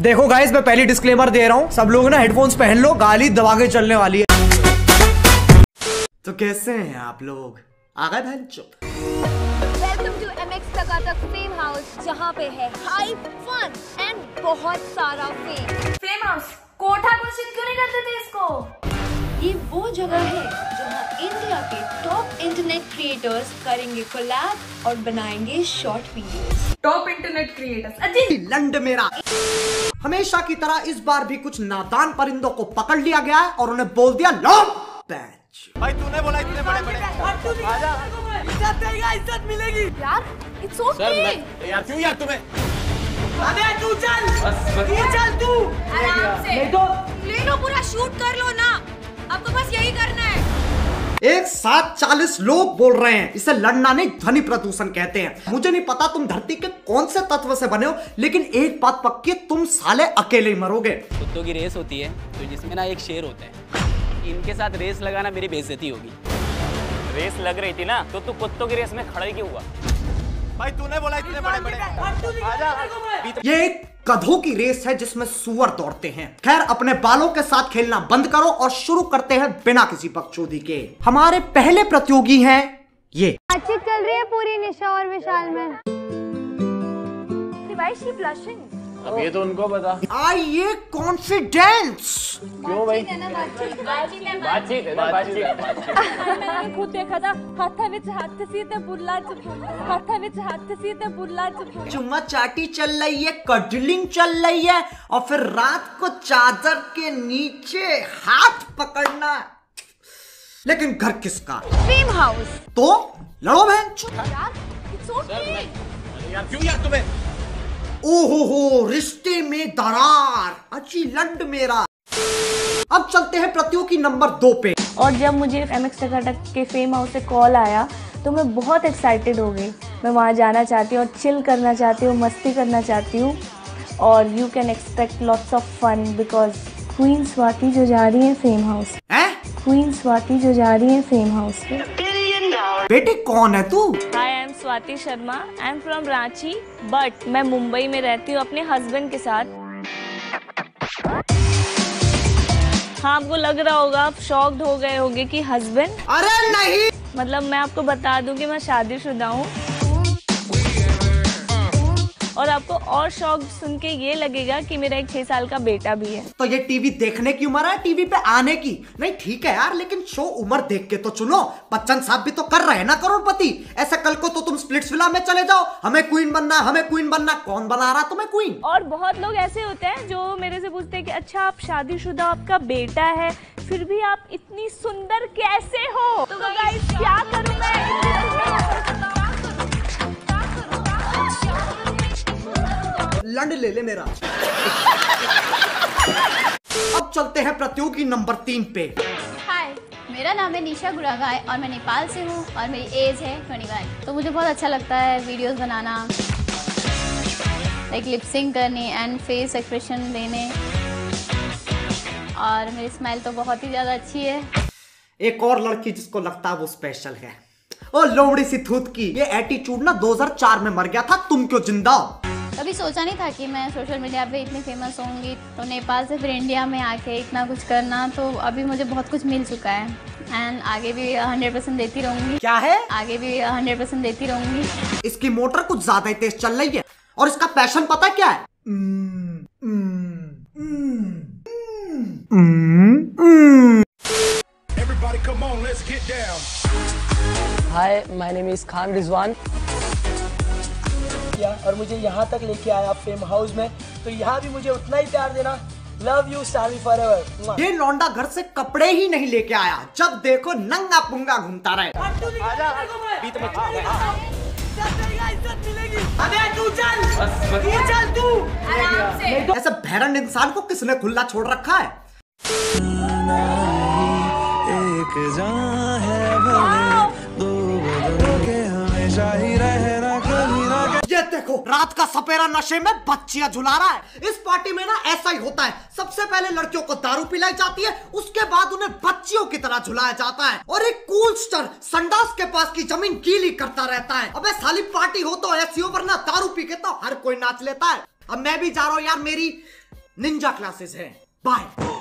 देखो गाइस, मैं पहली डिस्क्लेमर दे रहा हूँ, सब लोग ना हेडफोन्स पहन लो, गाली दबा के चलने वाली है। तो कैसे हैं आप लोग? आ गए बहन चुप। Welcome to MX TakaTak fame house, जहाँ पे है हाई फन एंड बहुत सारा फेम। फेम हाउस कोठा घोषित क्यों नहीं करते थे इसको? ये वो जगह है जहाँ इंडिया के टॉप इंटरनेट क्रिएटर्स करेंगे कोलैब और बनाएंगे short videos. Top internet creators अजी लंड मेरा। हमेशा की तरह इस बार भी कुछ नादान परिंदों को पकड़ लिया गया है और उन्हें बोल दिया लो पैंच। भाई तूने बोला इतने बड़े बड़े, आजा इज्जत देगा, इज्जत मिलेगी यार। इट्स ओके यार, क्यों यार तुम्हें? अबे तू चल, तू चल, तू आराम से ले लो, पूरा शूट कर लो ना, आपको बस यही करना है। एक साथ 40 लोग बोल रहे हैं, इसे लड़ना नहीं ध्वनि प्रदूषण कहते हैं। मुझे नहीं पता तुम धरती के कौन से तत्व से बने हो, लेकिन एक बात पक्की, तुम साले अकेले ही मरोगे। कुत्तों की रेस होती है तो जिसमें ना एक शेर होता है, इनके साथ रेस लगाना मेरी बेइज्जती होगी। रेस लग रही थी ना तो तू कुत्तों की रेस में खड़ा ही क्यों हुआ? भाई तूने बोला इतने बड़े बड़े। ये एक गधों की रेस है जिसमें सुअर दौड़ते हैं। खैर, अपने बालों के साथ खेलना बंद करो और शुरू करते हैं बिना किसी बकचोदी के। हमारे पहले प्रतियोगी हैं ये। बातचीत चल रही है पूरी निशा और विशाल में। भाई शी ब्लशिंग। अब ये तो उनको पता। आइए कॉन्फिडेंस। क्यों भाई? मैंने खुद देखा था, हाथ सीधे बुल्ला चुम्मा चाटी चल रही है, कडलिंग चल रही है, और फिर रात को चादर के नीचे हाथ पकड़ना। लेकिन घर किसका? Fame house. तो लड़ो बहन। ओहो, रिश्ते में दरार, अच्छी लंड मेरा। अब चलते हैं प्रतियोगी नंबर 2 पे। और जब मुझे MX TakaTak के फेम हाउस से कॉल आया तो मैं बहुत एक्साइटेड हो गई। मैं वहाँ जाना चाहती हूँ और चिल करना चाहती हूँ, मस्ती करना चाहती हूँ, और you can expect lots of fun because queen Swati जो जा रही है फेम हाउस। क्वीन स्वाति जो जा रही है फेम हाउस पे। बेटी कौन है तू? Hi, I am Swati Sharma, I am from Ranchi, but मैं मुंबई में रहती हूँ अपने हस्बैंड के साथ। हाँ, आपको लग रहा होगा, आप शॉक्ड हो गए होंगे कि हस्बैंड। अरे नहीं, मतलब मैं आपको बता दूं कि मैं शादीशुदा हूँ। और आपको और शॉक सुन के ये लगेगा कि मेरा एक 6 साल का बेटा भी है। तो ये टीवी देखने की उम्र है, टीवी पे आने की नहीं। ठीक है यार, लेकिन शो उम्र देख के तो चुनो। बच्चन साहब भी तो कर रहे हैं ना करोड़पति। ऐसा कल को तो तुम स्प्लिट्सविला में चले जाओ, हमें क्वीन बनना, हमें क्वीन बनना। कौन बना रहा तुम्हें क्वीन? और बहुत लोग ऐसे होते हैं जो मेरे से पूछते हैं कि अच्छा आप शादीशुदा, आपका बेटा है, फिर भी आप इतनी सुंदर कैसे हो? तो गाइस क्या करूं मैं? लंड ले ले मेरा। अब चलते हैं प्रतियोगी नंबर 3 पे। हाय, मेरा नाम है निशा गुड़ागाय और मैं नेपाल से हूँ और मेरी एज है 25। तो मुझे बहुत अच्छा लगता है वीडियोस बनाना, लाइक लिपसिंग करने एंड फेस एक्सप्रेशन देने, और मेरी स्माइल तो बहुत ही ज़्यादा अच्छी है। एक और लड़की जिसको लगता है वो स्पेशल है, ओ लोमड़ी सी थूत की। ये एटीट्यूड ना 2004 में मर गया था, तुम क्यों जिंदा हो? कभी सोचा नहीं था कि मैं सोशल मीडिया पे इतनी फेमस होंगी। तो नेपाल से फिर इंडिया में आके इतना कुछ करना, तो अभी मुझे बहुत कुछ मिल चुका है एंड आगे भी 100% देती रहूंगी। क्या है? आगे भी 100% देती रहूंगी। इसकी मोटर कुछ ज्यादा ही तेज चल रही है और इसका पैशन पता क्या है? Hi, my name is Khan Rizwan, और मुझे यहाँ तक लेके आया फेम हाउस में, तो यहाँ भी मुझे उतना ही प्यार देना। लव यू साली फॉरएवर। ये लौंडा घर से कपड़े ही नहीं लेके आया, जब देखो नंगा पुंगा घूमता रहे। ऐसे भैरन इंसान को किसने खुला छोड़ रखा है? देखो, रात का सपेरा नशे में बच्चियां झुला रहा है। इस पार्टी में ना ऐसा ही होता है, सबसे पहले लड़कियों को दारू पिलाई जाती है, उसके बाद उन्हें बच्चियों की तरह झुलाया जाता है, और एक कूलस्टर संडास के पास की जमीन गीली करता रहता है। अबे साली पार्टी हो तो ऐसी हो, वरना दारू पी के तो हर कोई नाच लेता है। अब मैं भी जा रहा हूँ यार, मेरी निंजा क्लासेस हैं। बाय।